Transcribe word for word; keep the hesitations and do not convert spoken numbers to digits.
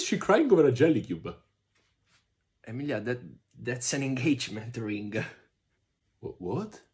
is she crying over a jelly cube? Emilia, that that's an engagement ring. What?